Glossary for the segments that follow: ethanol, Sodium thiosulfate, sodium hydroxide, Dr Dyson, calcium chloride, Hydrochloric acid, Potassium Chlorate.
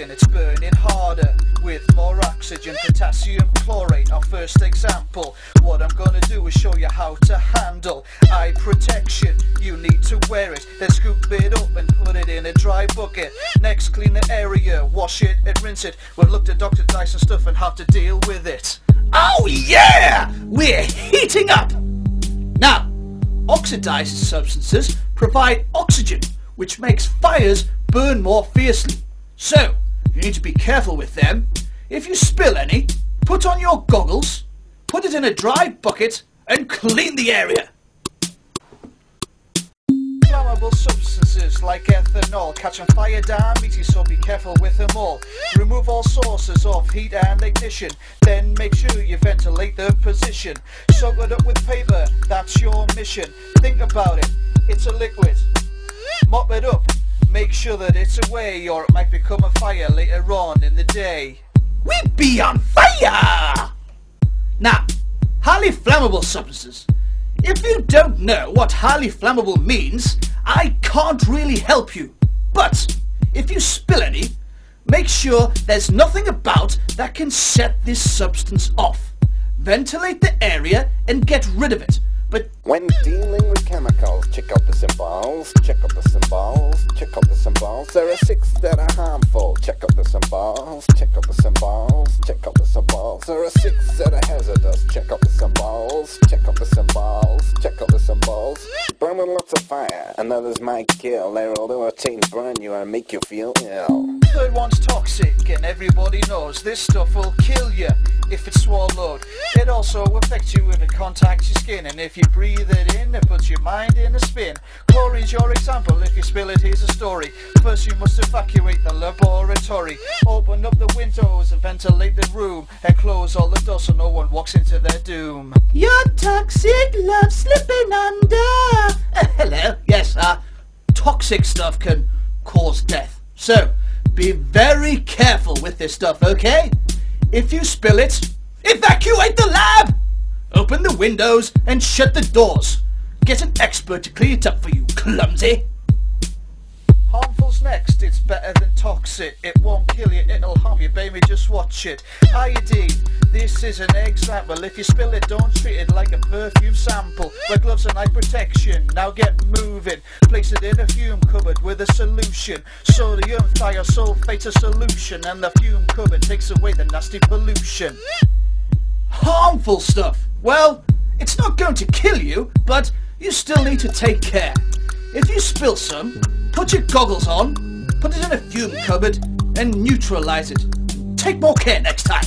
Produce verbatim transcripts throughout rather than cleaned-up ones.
and it's burning harder with more oxygen. Potassium chlorate, our first example. What I'm gonna do is show you how to handle eye protection. You need to wear it, then scoop it up and put it in a dry bucket. Next, clean the area, wash it and rinse it. We'll look at Dr Dyson stuff and how to deal with it. Oh yeah! We're heating up! Now, oxidized substances provide oxygen, which makes fires burn more fiercely. So, you need to be careful with them. If you spill any, put on your goggles, put it in a dry bucket and clean the area. Flammable substances like ethanol catch on fire down meaty, so be careful with them all. Remove all sources of heat and ignition, then make sure you ventilate the position. Soak it up with paper, that's your mission. Think about it, it's a liquid. Mop it up, make sure that it's away, or it might become a fire later on in the day. We'll be on fire! Now, highly flammable substances. If you don't know what highly flammable means, I can't really help you. But if you spill any, make sure there's nothing about that can set this substance off. Ventilate the area and get rid of it. But when dealing with chemicals, check out the symbols, check out the symbols, check out the symbols. There are six that are harmful. Check out the symbols, check out the symbols, check out the symbols. There are six that are hazardous. Check out the symbols, check out the symbols, check out the symbols. Burn with lots of fire, and others might kill. They will do a chain burn you and make you feel ill. The third one's toxic, and everybody knows this stuff will kill you if it's swallowed. It also affects you if it contacts your skin, and if If you breathe it in, it puts your mind in a spin. Chlorine's your example. If you spill it, here's a story. First you must evacuate the laboratory. Open up the windows and ventilate the room, and close all the doors so no one walks into their doom. Your toxic love slipping under. uh, Hello, yes, uh, toxic stuff can cause death. So, be very careful with this stuff, okay? If you spill it, evacuate the lab! Open the windows and shut the doors. Get an expert to clean it up for you, clumsy. Harmful's next, it's better than toxic. It won't kill you, it'll harm you, baby, just watch it. Iodine, this is an example. If you spill it, don't treat it like a perfume sample. Wear gloves and eye protection, now get moving. Place it in a fume cupboard with a solution. Sodium thiosulfate, a solution, and the fume cupboard takes away the nasty pollution. Harmful stuff. Well, it's not going to kill you, but you still need to take care. If you spill some, put your goggles on, put it in a fume cupboard, and neutralize it. Take more care next time.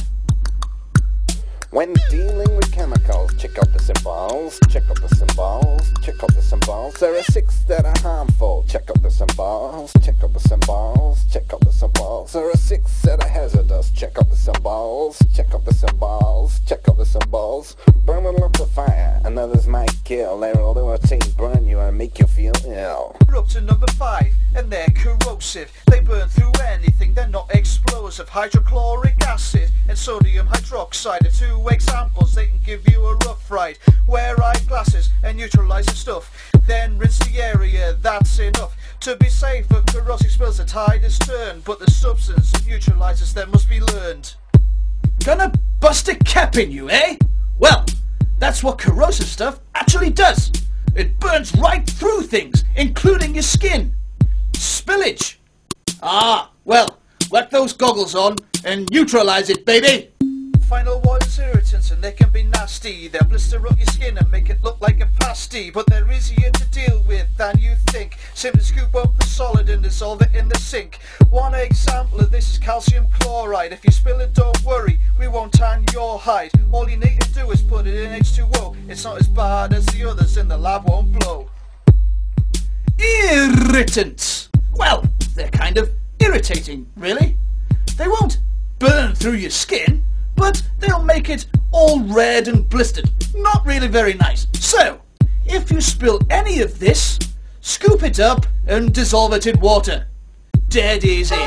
When dealing with chemicals, check out the symbols, check out the symbols, check out the symbols. There are six that are harmful. Check out the symbols, check out the symbols, check out the symbols. There are six that are hazardous. Check out the symbols, check out the symbols, check out the symbols. Burn with lots of fire, and others might kill. They will do a chain burn you and make you feel ill. We're up to number five, and they're corrosive. They burn through anything, they're not explosive. Hydrochloric acid and sodium hydroxide are two examples. They can give you a rough ride. Wear eyeglasses and neutralize the stuff, then rinse the area, that's enough. To be safe of corrosive spills, the tide is turned, but the substance neutralizes them must be learned. Gonna bust a cap in you, eh? Well, that's what corrosive stuff actually does. It burns right through things, including your skin. Spillage. Ah, well, whack those goggles on and neutralize it, baby. Final one is irritants, and they can be nasty. They'll blister up your skin and make it look like a pasty, but they're easier to deal with than you think. Simply scoop up the solid and dissolve it in the sink. One example of this is calcium chloride. If you spill it, don't worry, we won't tan your hide. All you need to do is put it in H two O. It's not as bad as the others, and the lab won't blow. Irritants! Well, they're kind of irritating, really. They won't burn through your skin, but they'll make it all red and blistered. Not really very nice. So, if you spill any of this, scoop it up and dissolve it in water. Dead easy.